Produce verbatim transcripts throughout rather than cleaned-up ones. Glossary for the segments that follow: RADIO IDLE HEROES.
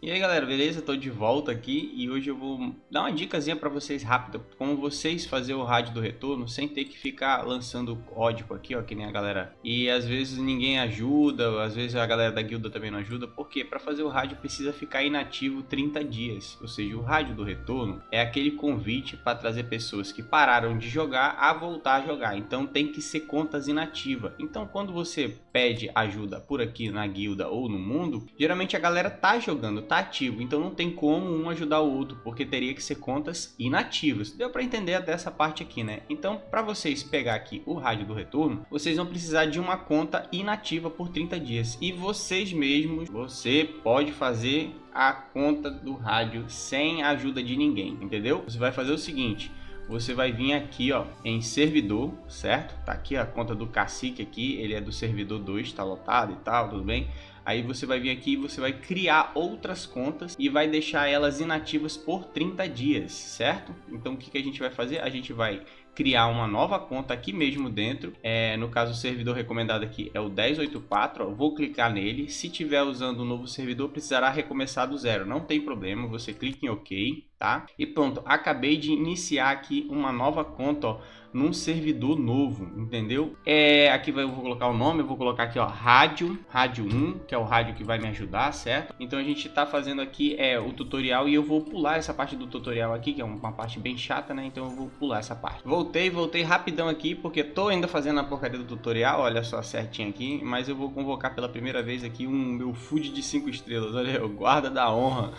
E aí galera, beleza? Tô de volta aqui e hoje eu vou dar uma dicasinha pra vocês rápida, como vocês fazer o rádio do retorno sem ter que ficar lançando código aqui, ó, que nem a galera. E às vezes ninguém ajuda, às vezes a galera da guilda também não ajuda, porque pra fazer o rádio precisa ficar inativo trinta dias, ou seja, o rádio do retorno é aquele convite pra trazer pessoas que pararam de jogar a voltar a jogar, então tem que ser contas inativas. Então quando você pede ajuda por aqui na guilda ou no mundo, geralmente a galera tá jogando, tá ativo, então não tem como um ajudar o outro, porque teria que ser contas inativas. Deu para entender dessa parte aqui, né? Então, para vocês pegar aqui o rádio do retorno, vocês vão precisar de uma conta inativa por trinta dias, e vocês mesmos, você pode fazer a conta do rádio sem a ajuda de ninguém, entendeu? Você vai fazer o seguinte: você vai vir aqui, ó, em servidor, certo? Tá aqui a conta do cacique aqui, ele é do servidor dois, tá lotado e tal, tudo bem? Aí você vai vir aqui e você vai criar outras contas e vai deixar elas inativas por trinta dias, certo? Então o que que a gente vai fazer? A gente vai criar uma nova conta aqui mesmo dentro, é, no caso o servidor recomendado aqui é o dez oitenta e quatro, ó, vou clicar nele. Se tiver usando um novo servidor, precisará recomeçar do zero, não tem problema, você clica em OK, tá? E pronto, acabei de iniciar aqui uma nova conta, ó, num servidor novo, entendeu? É, aqui eu vou colocar o nome, eu vou colocar aqui, ó, rádio, rádio um, que é o rádio que vai me ajudar, certo? Então a gente tá fazendo aqui é, o tutorial, e eu vou pular essa parte do tutorial aqui, que é uma parte bem chata, né? Então eu vou pular essa parte. Vou Voltei, voltei rapidão aqui, porque tô ainda fazendo a porcaria do tutorial, olha só certinho aqui, mas eu vou convocar pela primeira vez aqui um meu food de cinco estrelas, olha aí, o guarda da honra.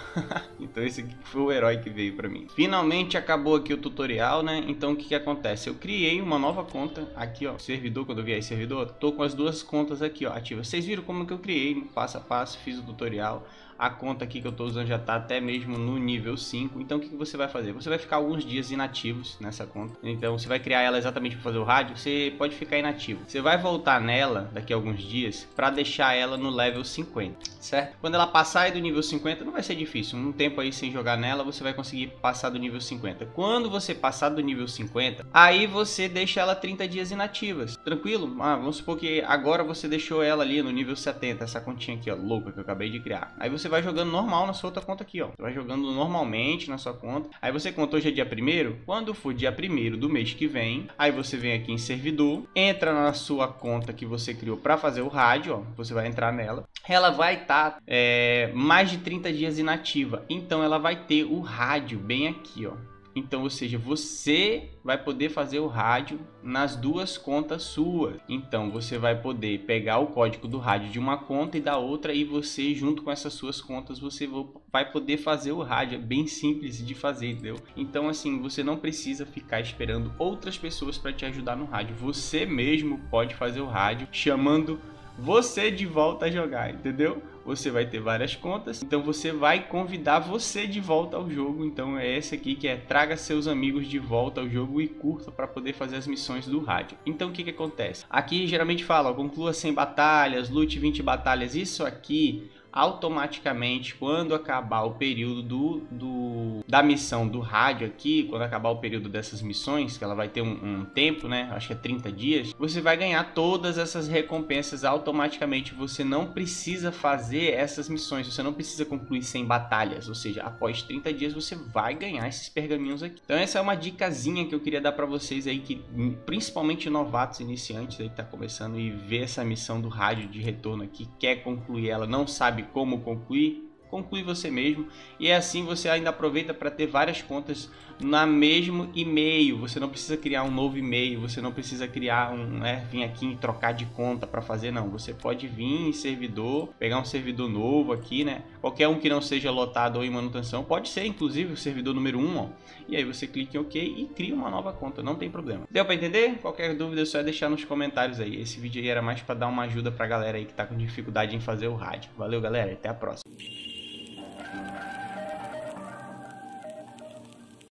Então esse aqui foi o herói que veio pra mim. Finalmente acabou aqui o tutorial, né? Então o que que acontece? Eu criei uma nova conta aqui, ó, servidor, quando eu vier servidor, tô com as duas contas aqui, ó, ativa. Vocês viram como que eu criei, passo a passo, fiz o tutorial. A conta aqui que eu estou usando já está até mesmo no nível cinco. Então o que que você vai fazer? Você vai ficar alguns dias inativos nessa conta. Então você vai criar ela exatamente para fazer o rádio, você pode ficar inativo. Você vai voltar nela daqui a alguns dias para deixar ela no level cinquenta, certo? Quando ela passar aí do nível cinquenta, não vai ser difícil. Um tempo aí sem jogar nela, você vai conseguir passar do nível cinquenta. Quando você passar do nível cinquenta, aí você deixa ela trinta dias inativas. Tranquilo? Ah, vamos supor que agora você deixou ela ali no nível setenta, essa continha aqui, ó, louca que eu acabei de criar. Aí você vai jogando normal na sua outra conta aqui, ó. Você vai jogando normalmente na sua conta. Aí você conta hoje é dia primeiro. Quando for dia primeiro do mês que vem, aí você vem aqui em servidor, entra na sua conta que você criou para fazer o rádio, ó. Você vai entrar nela. Ela vai estar tá, é, mais de trinta dias inativa. Então ela vai ter o rádio bem aqui, ó. Então, ou seja, você vai poder fazer o rádio nas duas contas suas. Então, você vai poder pegar o código do rádio de uma conta e da outra, e você, junto com essas suas contas, você vai poder fazer o rádio. É bem simples de fazer, entendeu? Então, assim, você não precisa ficar esperando outras pessoas para te ajudar no rádio. Você mesmo pode fazer o rádio chamando você de volta a jogar, entendeu? Você vai ter várias contas, então você vai convidar você de volta ao jogo. Então é esse aqui que é traga seus amigos de volta ao jogo e curta para poder fazer as missões do rádio. Então o que que acontece? Aqui geralmente fala, ó, conclua cem batalhas, lute vinte batalhas, isso aqui automaticamente quando acabar o período do, do da missão do rádio aqui, quando acabar o período dessas missões, que ela vai ter um, um tempo, né? Acho que é trinta dias. Você vai ganhar todas essas recompensas automaticamente. Você não precisa fazer essas missões, você não precisa concluir cem batalhas, ou seja, após trinta dias você vai ganhar esses pergaminhos aqui. Então essa é uma dicasinha que eu queria dar para vocês aí, que principalmente novatos, iniciantes aí que tá começando e vê essa missão do rádio de retorno aqui, quer concluir ela, não sabe como concluir, conclui você mesmo, e assim você ainda aproveita para ter várias contas na mesmo e-mail. Você não precisa criar um novo e-mail, você não precisa criar um, né, vir aqui e trocar de conta para fazer, não. Você pode vir em servidor, pegar um servidor novo aqui, né? Qualquer um que não seja lotado ou em manutenção, pode ser inclusive o servidor número um, ó. E aí você clica em OK e cria uma nova conta, não tem problema. Deu para entender? Qualquer dúvida é só deixar nos comentários aí. Esse vídeo aí era mais para dar uma ajuda para a galera aí que tá com dificuldade em fazer o rádio. Valeu, galera, até a próxima.